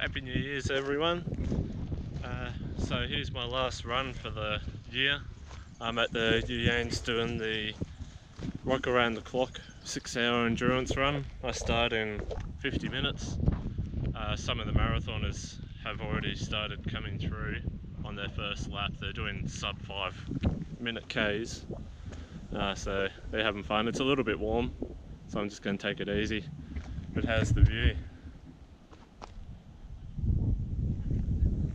Happy New Year's everyone. So here's my last run for the year. I'm at the You Yangs doing the rock around the clock 6-hour endurance run. I start in 50 minutes. Some of the marathoners have already started coming through on their first lap. They're doing sub 5-minute Ks. So they're having fun. It's a little bit warm, so I'm just going to take it easy. But how's the view?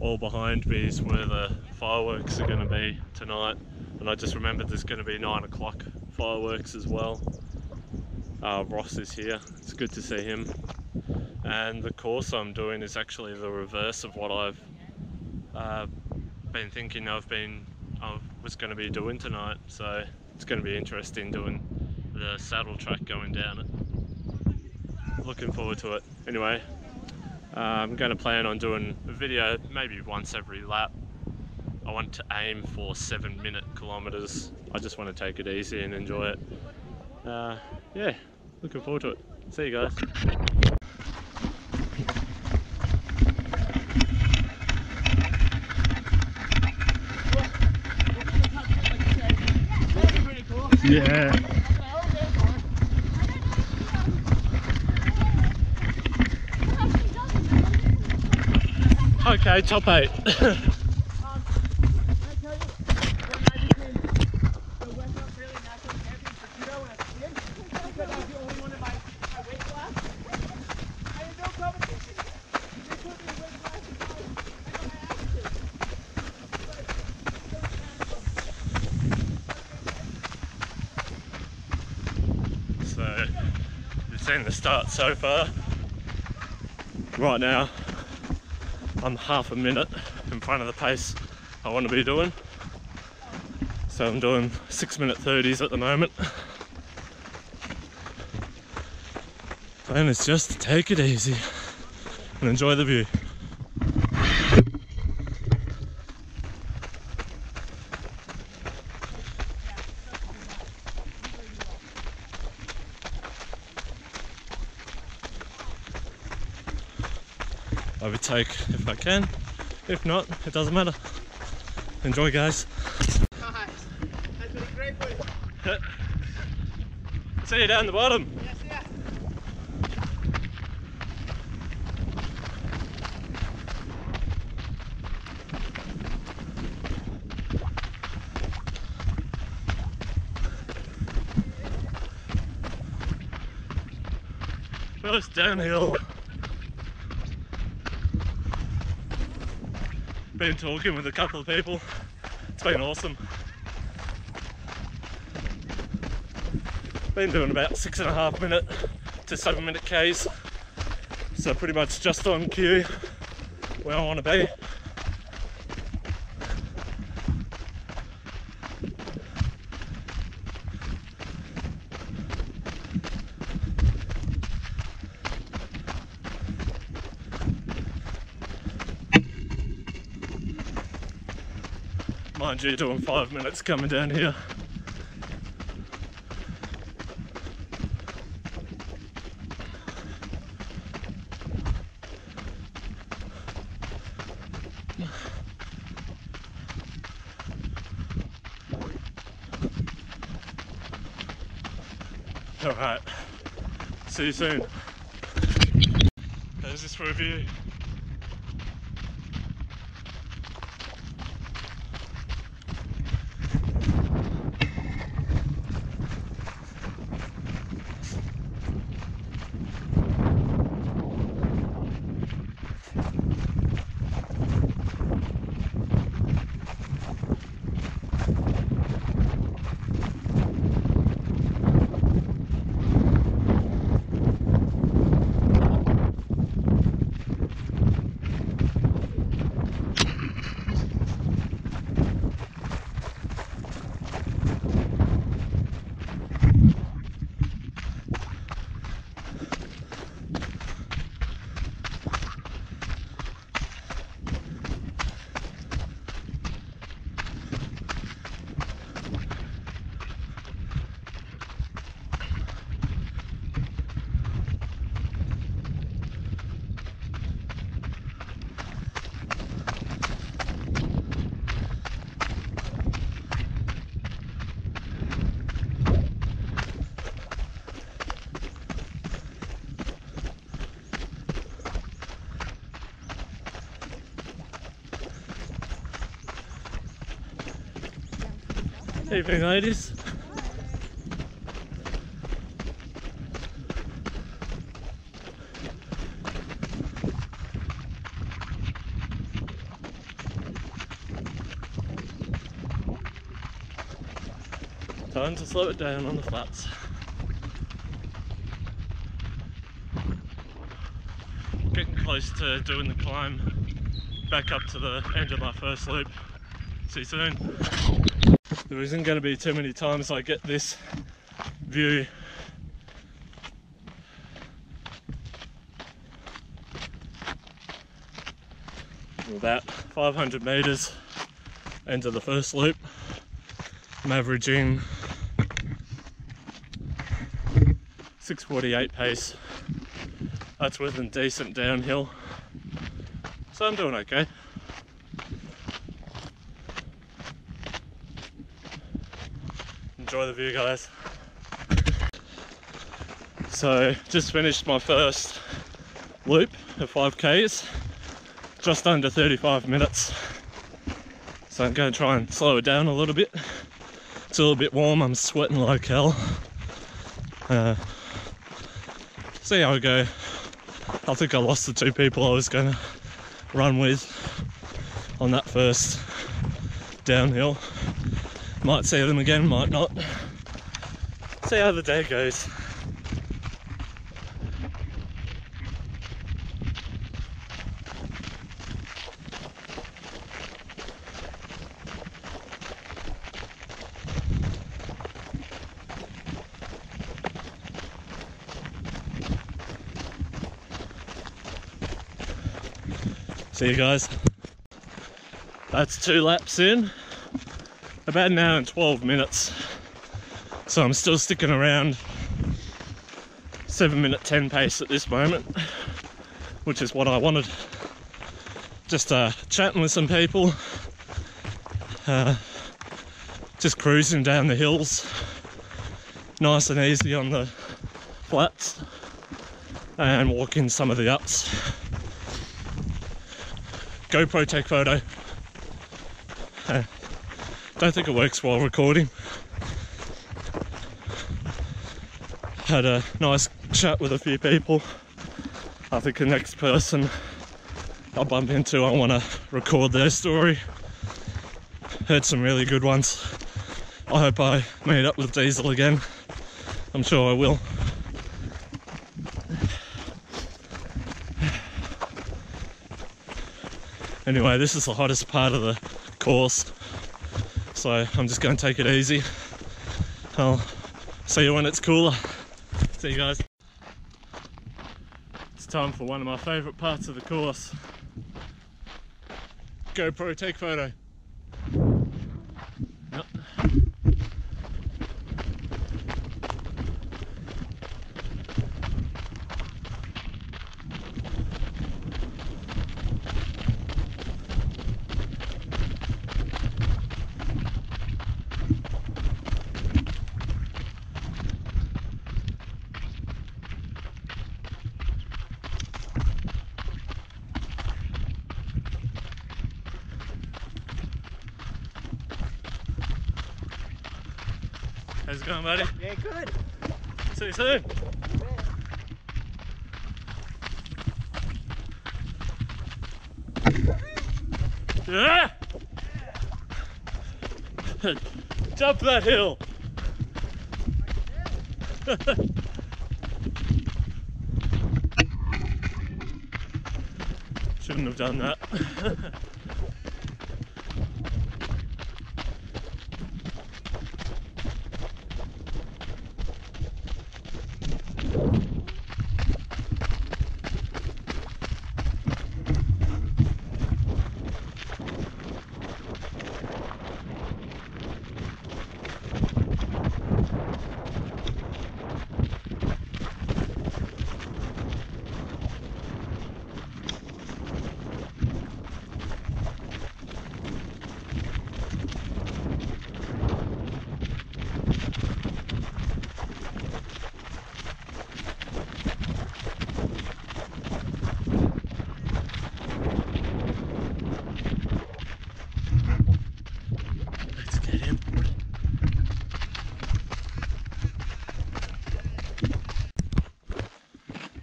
All behind me is where the fireworks are going to be tonight, and I just remembered there's going to be 9 o'clock fireworks as well. Ross is here, it's good to see him. And the course I'm doing is actually the reverse of what I've been thinking I was going to be doing tonight, so it's going to be interesting doing the saddle track going down it. Looking forward to it. Anyway, I'm going to plan on doing a video maybe once every lap. I want to aim for 7-minute kilometers. I just want to take it easy and enjoy it. Yeah, looking forward to it. See you guys. Yeah. Okay, top 8. So, you've seen the start so far. Right now, I'm half a minute in front of the pace I want to be doing. So I'm doing 6-minute 30s at the moment. Plan is just to take it easy and enjoy the view. Overtake if I can, if not, it doesn't matter. Enjoy, guys. Nice. That's been great for you. Yeah. See you down the bottom. Yes, yeah. First downhill. Been talking with a couple of people, it's been awesome. Been doing about 6.5 minute to 7 minute Ks, so pretty much just on cue where I want to be. Mind you, doing 5 minutes coming down here. Alright, see you soon. There's this for a view. Evening, ladies. Time to slow it down on the flats. Getting close to doing the climb back up to the end of my first loop. See you soon. There isn't going to be too many times I get this view. About 500 meters into the first loop, I'm averaging 6:48 pace. That's with a decent downhill, so I'm doing okay. Enjoy the view, guys. So just finished my first loop of 5Ks, just under 35 minutes. So I'm going to try and slow it down a little bit. It's a little bit warm, I'm sweating like hell. See how I go. I think I lost the two people I was going to run with on that first downhill. Might see them again, might not. See how the day goes. See you guys. That's 2 laps in. About an hour and 12 minutes, so I'm still sticking around 7:10 pace at this moment, which is what I wanted. Just chatting with some people, just cruising down the hills, nice and easy on the flats, and walking some of the ups. GoPro take photo. Don't think it works while recording. Had a nice chat with a few people. I think the next person I bump into, I want to record their story. Heard some really good ones. I hope I meet up with Diesel again. I'm sure I will. Anyway, this is the hottest part of the course. So I'm just going to take it easy. I'll see you when it's cooler. See you guys. It's time for one of my favourite parts of the course. GoPro take photo. Yep. How's it going, buddy? Yeah, good. See you soon. Yeah. Yeah. Jump that hill. Shouldn't have done that.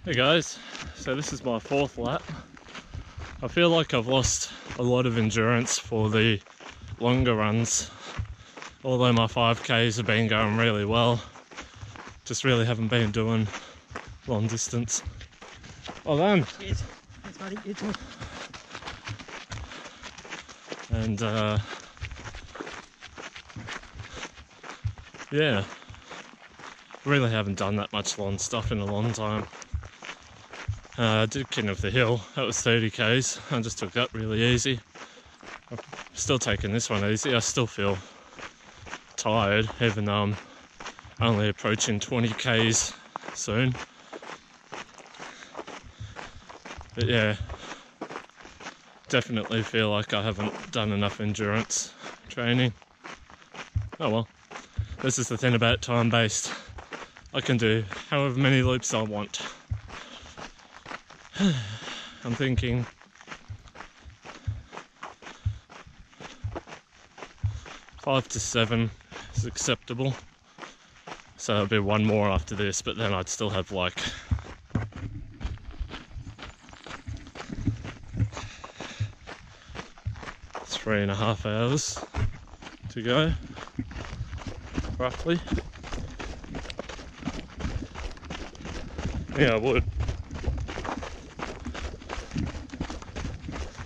Hey guys, so this is my fourth lap. I feel like I've lost a lot of endurance for the longer runs. Although my 5Ks have been going really well, just really haven't been doing long distance. Well done! Cheers. Thanks buddy, you too. And yeah, really haven't done that much long stuff in a long time. I did King of the Hill, that was 30Ks, I just took that really easy. I'm still taking this one easy, I still feel tired even though I'm only approaching 20Ks soon. But yeah, definitely feel like I haven't done enough endurance training. Oh well. This is the thing about time based. I can do however many loops I want. I'm thinking five to seven is acceptable. So it'll be one more after this, but then I'd still have like 3.5 hours to go. Roughly. Yeah, I would.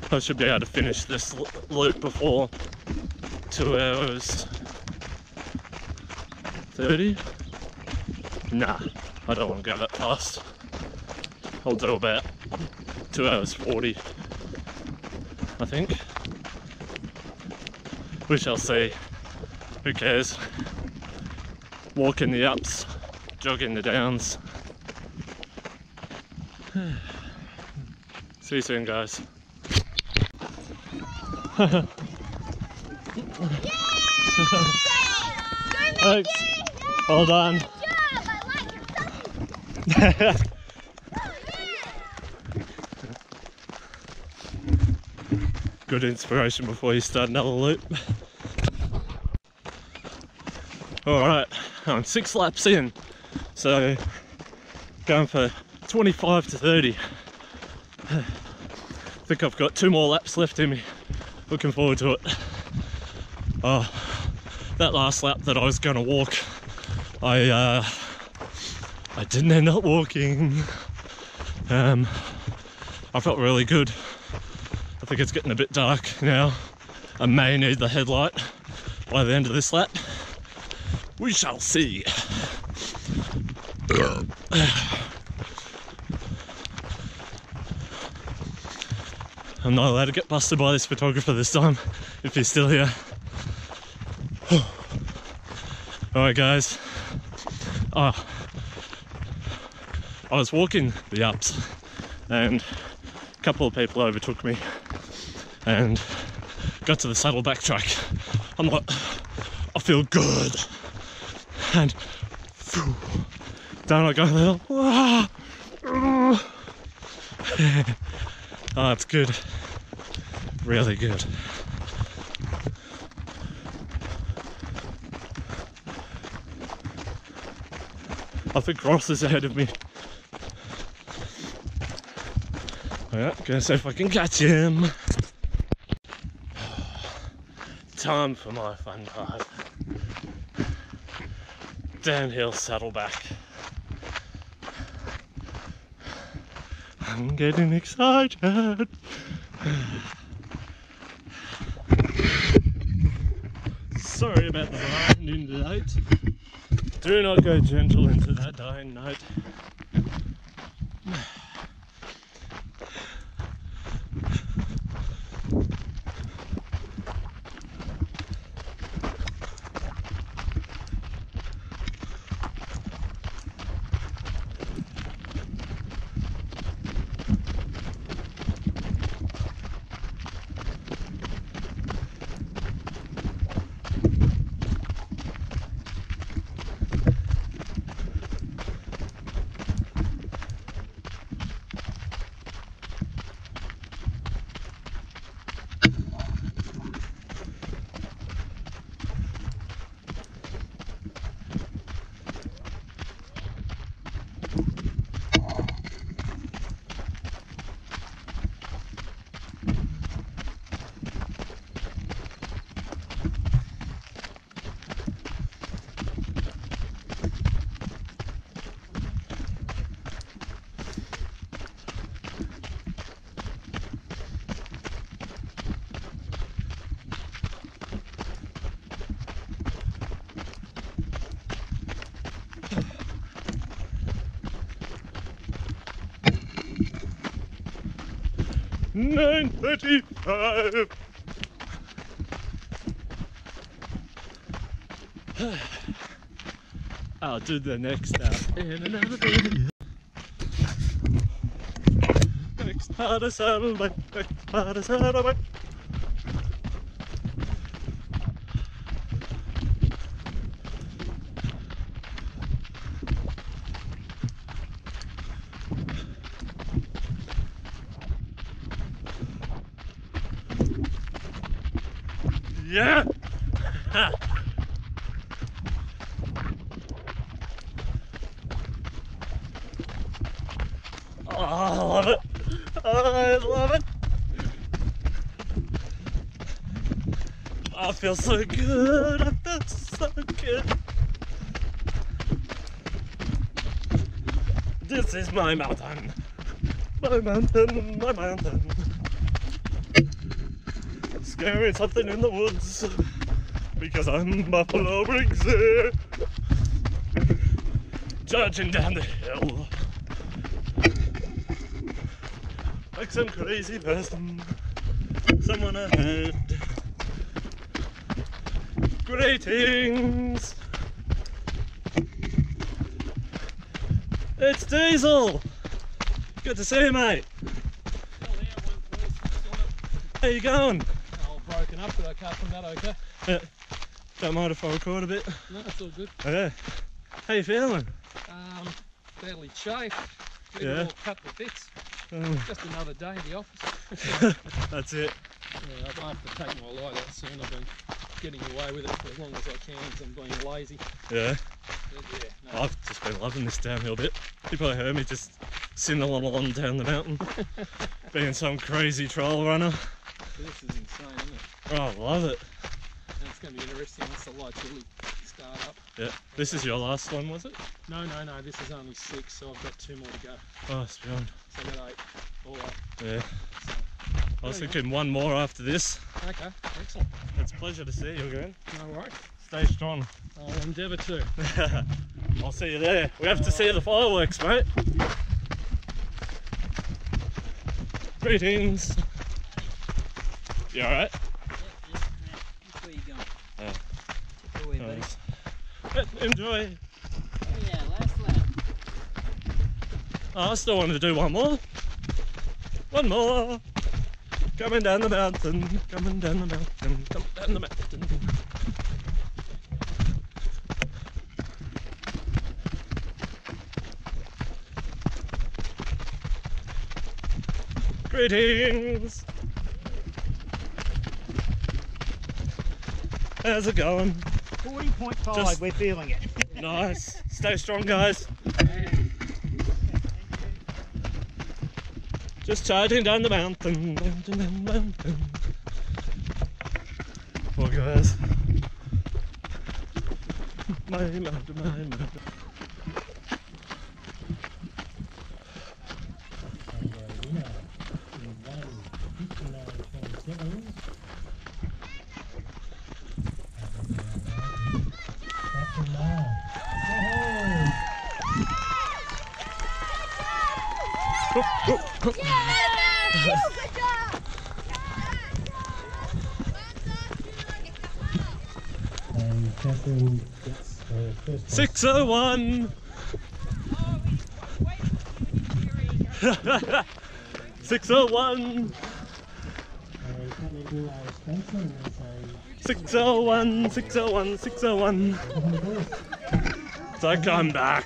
I should be able to finish this loop before 2 hours 30. Nah, I don't want to go that fast. I'll do about 2 hours 40, I think. We shall see. Who cares? Walking the ups, jogging the downs. See you soon, guys. Yeah! Thanks. Well done. Good job. I like your thumbs. Oh, yeah. Good inspiration before you start another loop. Alright, I'm 6 laps in, so going for 25 to 30. I think I've got 2 more laps left in me. Looking forward to it. Oh, that last lap that I was going to walk, I didn't end up walking. I felt really good. I think it's getting a bit dark now. I may need the headlight by the end of this lap. We shall see. I'm not allowed to get busted by this photographer this time, if he's still here. Alright guys, I was walking the ups and a couple of people overtook me and got to the Saddleback track. I'm like, I feel good. And phew, down I go the hill. Oh, it's good. Really good. I think Ross is ahead of me. Alright, gonna see if I can catch him. Time for my fun part. Downhill Saddleback. I'm getting excited. Sorry about the dying in the night. Do not go gentle into that dying night. 9:35. I'll do the next stop in another day. Next part of Saddleback, next part of Saddleback. Yeah! Oh, I love it! I love it! I feel so good! I feel so good! This is my mountain! My mountain! My mountain! Scaring something in the woods because I'm Buffalo Briggzie, charging down the hill like some crazy person, someone ahead. Greetings! It's Diesel! Good to see you, mate! How you going? Broken up, but I can't from that, okay? Yeah. Don't mind if I record a bit? No, it's all good. Okay. How you feeling? Badly chafed. Yeah. All cut to bits. Just another day in the office. That's it. Yeah, I have to take my light out soon. I've been getting away with it for as long as I can because I'm being lazy. Yeah. Yeah no. I've just been loving this downhill bit. You probably heard me just sindling along down the mountain, being some crazy trail runner. This is insane, isn't it? Oh, I love it. And it's going to be interesting once the lights really start up. Yeah. This is your last one, was it? No, no, no. This is only 6, so I've got 2 more to go. Oh, it's beyond. So I've got 8 all up. Yeah. So, I was thinking one more after this. Okay, excellent. It's a pleasure to see you again. No worries. Stay strong. I'll endeavour to. I'll see you there. We have to see the fireworks, mate. Greetings. You alright? Yeah, that's where you going. Yeah. Nice. Enjoy. Oh yeah, last lap. I still wanted to do one more. One more. Coming down the mountain. Coming down the mountain. Coming down the mountain. Greetings. How's it going? 40.5, just... we're feeling it. Nice. Stay strong, guys. Just charging down the mountain. Mountain, mountain. Poor guys. My mountain, my mountain. Catherine gets her first 601! 601! 601! 601! 601! So I come back!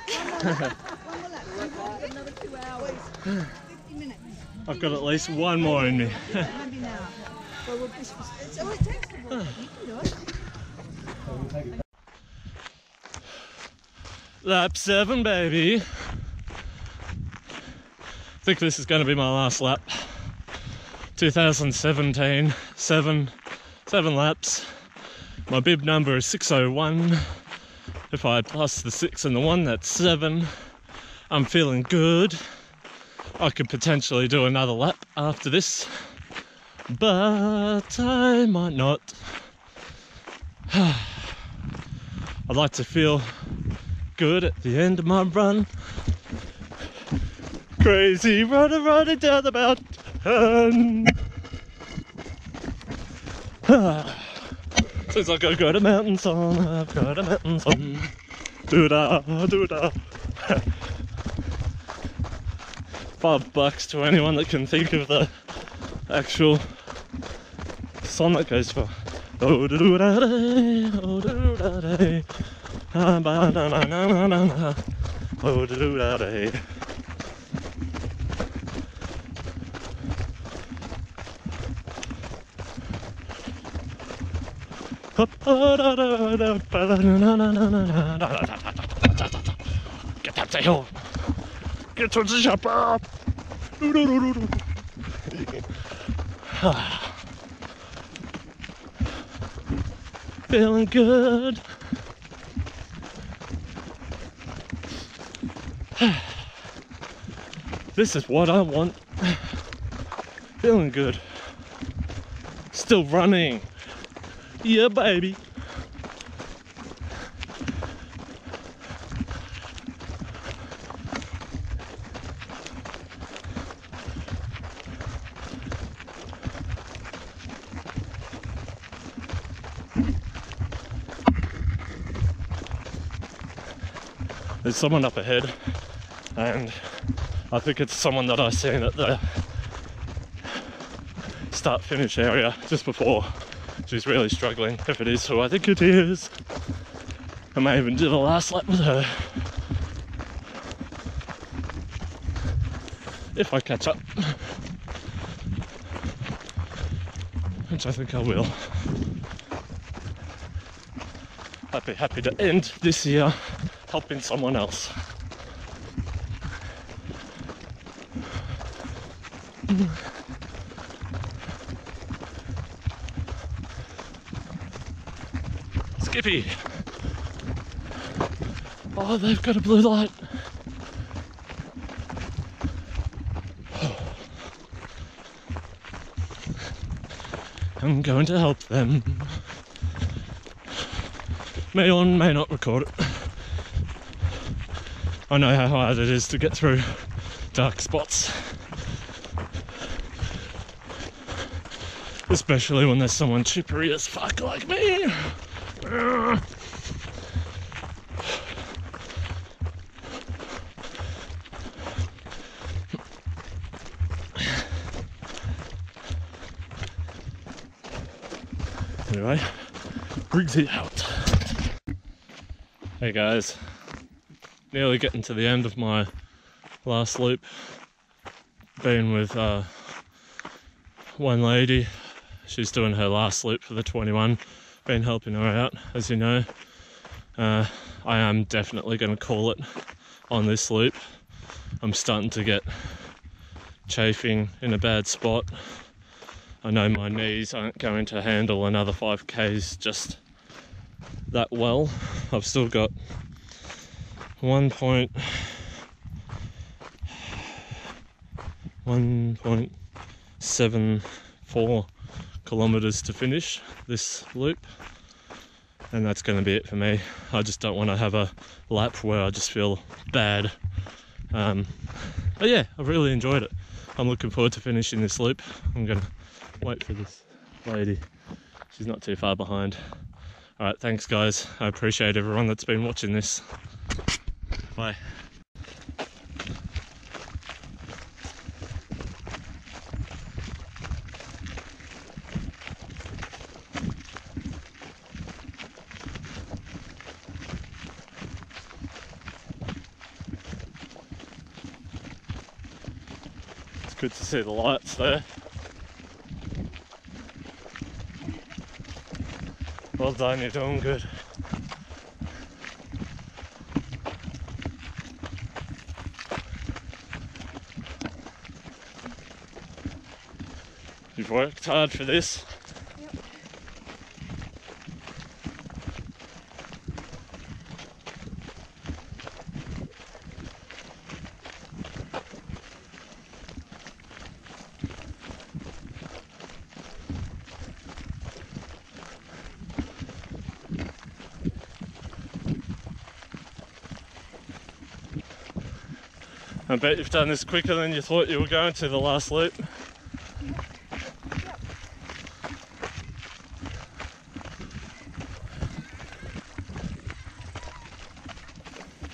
I've got at least one more in me. Lap 7, baby. I think this is going to be my last lap. 2017, seven laps. My bib number is 601. If I plus the 6 and the 1, that's 7. I'm feeling good. I could potentially do another lap after this, but I might not. I'd like to feel good at the end of my run. Crazy runner running down the mountain. Since I go to mountain song, I've got a mountain song. Doo-da, doo-da. $5 to anyone that can think of the actual song that goes for. Oh da doo da day, oh da doo da day, ah ba na na na na na, oh da doo da day. Get up the hill. Get towards the chopper. Feeling good. This is what I want. Feeling good. Still running. Yeah, baby. There's someone up ahead, and I think it's someone that I've seen at the start-finish area just before. She's really struggling, if it is who I think it is. I may even do the last lap with her. If I catch up. Which I think I will. I'd be happy to end this year helping someone else. Skippy! Oh, they've got a blue light. I'm going to help them. May or may not record it. I know how hard it is to get through dark spots. Especially when there's someone chippery as fuck like me. Anyway, Briggzie out. Hey guys, nearly getting to the end of my last loop. Been with one lady. She's doing her last loop for the 21. Been helping her out, as you know. I am definitely going to call it on this loop. I'm starting to get chafing in a bad spot. I know my knees aren't going to handle another 5Ks just that well. I've still got 1.74 kilometers to finish this loop, and that's going to be it for me. I just don't want to have a lap where I just feel bad, but yeah, I've really enjoyed it. I'm looking forward to finishing this loop. I'm gonna wait for this lady, she's not too far behind. All right, thanks guys, I appreciate everyone that's been watching this. Bye. Good to see the lights there. Well done, you're doing good. You've worked hard for this. Yep. I bet you've done this quicker than you thought you were going to the last loop.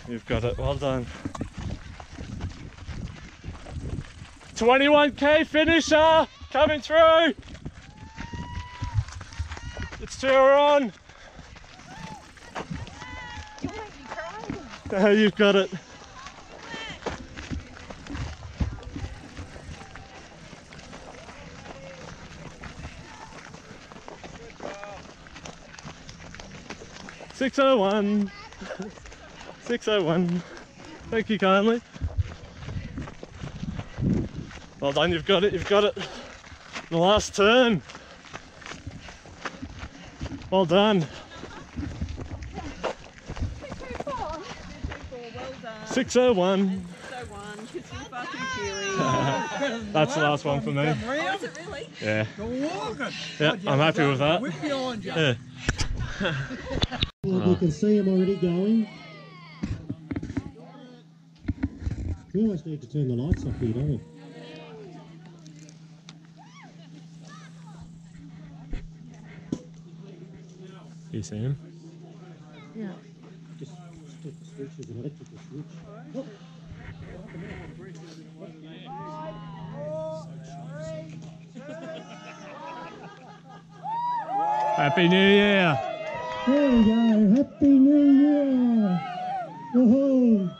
You've got it, well done. 21k finisher coming through. It's 2 on. You might be crying. Oh, you've got it. Good job. 601. 601. Thank you kindly. Well done, you've got it, you've got it. The last turn. Well done. 604. 601. 601. That's the last one for me. Oh, is it really? Yeah. Yeah, I'm happy with that. Yeah. Well, you can see I'm already going. We always need to turn the lights off here, don't we? You see him? Yeah. Just stick the switch as an electrical switch. Oh. 5, 4, 3, 2. Happy New Year! There we go, Happy New Year! Woohoo!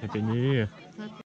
Happy New Year.